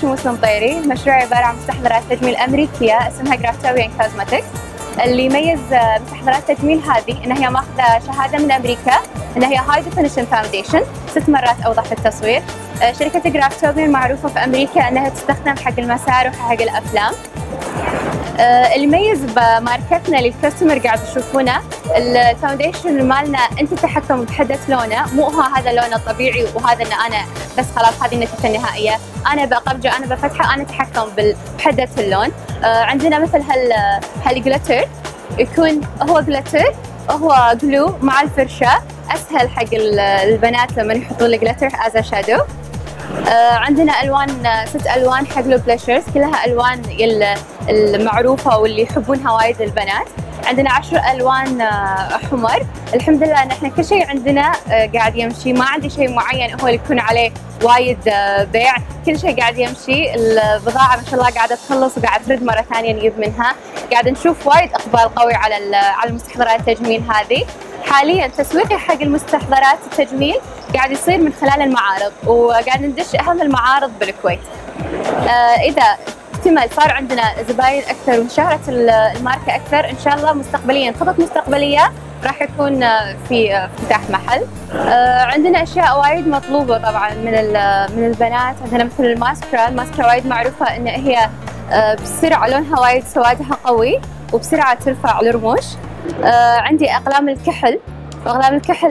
شموس مطيري، المشروع عبارة عن مستحضرات تجميل أمريكية اسمها Graphtobian Cosmetics. اللي يميز مستحضرات التجميل هذه إن هي ماخذة شهادة من أمريكا إن هي High Definition Foundation، 6 مرات أوضح في التصوير. شركة Graphtobian معروفة في أمريكا إنها تستخدم حق المسار وحق الأفلام. اللي يميز بماركتنا للكاستمر قاعد تشوفونه الفاونديشن مالنا، انت التحكم بحدث لونه، مو هو هذا لونه الطبيعي وهذا ان انا بس خلاص هذه النتيجه النهائيه، انا بقبجه، انا بفتحه، انا اتحكم بحدث اللون. عندنا مثل هالجلتر يكون هو جلتر، هو جلو مع الفرشه، اسهل حق البنات لما يحطون الجلتر از شادو. عندنا الوان، 6 الوان حق البلاشرز، كلها الوان المعروفه واللي يحبونها وايد البنات. عندنا 10 الوان حمر. الحمد لله ان احنا كل شيء عندنا قاعد يمشي، ما عندي شيء معين هو اللي يكون عليه وايد بيع، كل شيء قاعد يمشي. البضاعه ما شاء الله قاعده تخلص وقاعد ترد مره ثانيه نجيب منها، قاعد نشوف وايد اقبال قوي على المستحضرات التجميل هذه. حاليا تسويقي حق المستحضرات التجميل قاعد يصير من خلال المعارض، وقاعد ندش اهم المعارض بالكويت. اذا صار عندنا زباين اكثر وانشهرت الماركه اكثر، ان شاء الله مستقبليا خطط مستقبليه راح يكون في افتتاح محل. عندنا اشياء وايد مطلوبه طبعا من البنات. عندنا مثل الماسكرا وايد معروفه ان هي بسرعه لونها وايد سوادها قوي وبسرعه ترفع الرموش. عندي اقلام الكحل،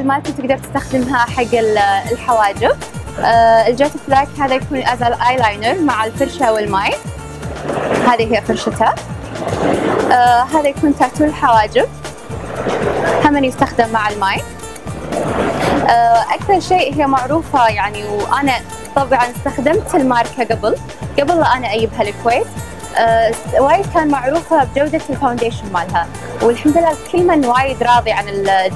مالتي تقدر تستخدمها حق الحواجب. الجات بلاك هذا يكون از الايلاينر مع الفرشه والماي، هذه هي فرشتها. هذا يكون تاتو الحواجب، هم يستخدم مع الماي. اكثر شيء هي معروفه يعني، وانا طبعا استخدمت الماركه قبل لا انا اجيبها الكويت. وايد كان معروفه بجوده الفاونديشن مالها، والحمد لله كل من وايد راضي عن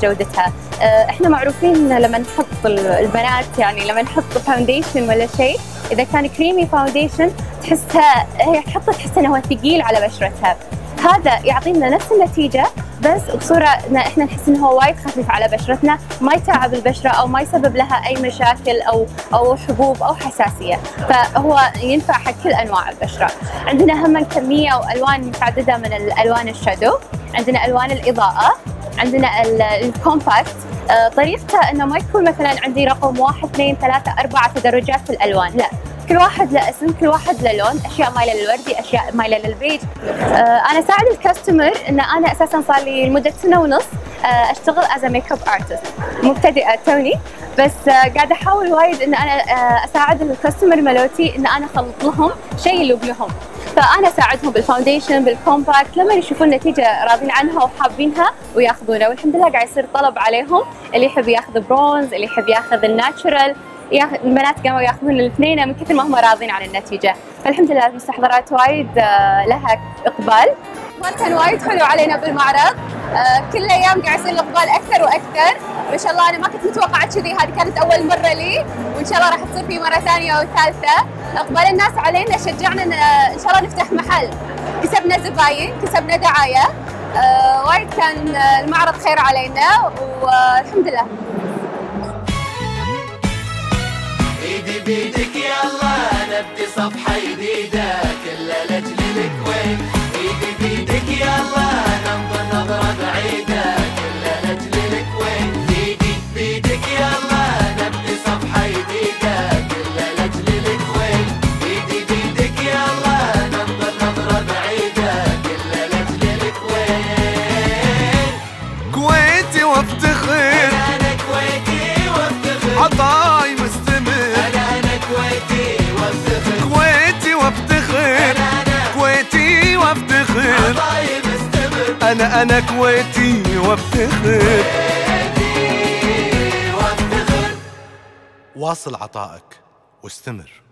جودتها. احنا معروفين لما نحط البنات يعني لما نحط فاونديشن ولا شيء، اذا كان كريمي فاونديشن تحسها هي تحطه تحس انه هو ثقيل على بشرتها. هذا يعطينا نفس النتيجه بس بصوره ان احنا نحس انه هو وايد خفيف على بشرتنا، ما يتعب البشره او ما يسبب لها اي مشاكل او حبوب او حساسيه، فهو ينفع حق كل انواع البشره. عندنا هم كميه والوان متعدده من الالوان الشادو، عندنا الوان الاضاءه، عندنا الكومباكت. طريقته انه ما يكون مثلا عندي رقم 1 2 3 4 تدرجات في الالوان، لا، كل واحد له اسم، كل واحد له لون، اشياء مايله للوردي، اشياء مايله للبيج. انا اساعد الكاستمر ان انا اساسا صار لي لمده 1.5 سنة اشتغل از ميك اب ارتست، مبتدئه توني، بس قاعده احاول وايد ان انا اساعد الكاستمر مالوتي ان انا اخلط لهم شيء يلوق لهم. فانا اساعدهم بالفاونديشن، بالكومباكت، لما يشوفون نتيجه راضين عنها وحابينها وياخذونها، والحمد لله قاعد يصير طلب عليهم، اللي يحب ياخذ برونز، اللي يحب ياخذ الناتشرال، البنات قاموا ياخذون الاثنين من كثر ما هم راضين عن النتيجه. فالحمد لله المستحضرات وايد لها اقبال. كان وايد حلو علينا بالمعرض، كل ايام قاعد يصير الاقبال اكثر واكثر، وان شاء الله انا ما كنت متوقعه كذي، هذه كانت اول مره لي، وان شاء الله راح تصير في مره ثانيه وثالثه. اقبال الناس علينا شجعنا ان شاء الله نفتح محل، كسبنا زباين، كسبنا دعايه، وايد كان المعرض خير علينا والحمد لله. ايدي بيدك يلا نبدي صفحه جديده كلها لاجل الكويت، ايدي بيدك يلا ننظر نظره بعيده كلها لاجل الكويت، ايدي بيدك يلا نبدي صفحه جديده كلها لاجل الكويت، ايدي بيدك يلا ننظر نظره بعيده كلها لاجل الكويت. كويتي وافتخر، انا كويتي وافتخر، عطاي أنا كويتي وافتخر، كويتي وافتخر. واصل عطائك واستمر.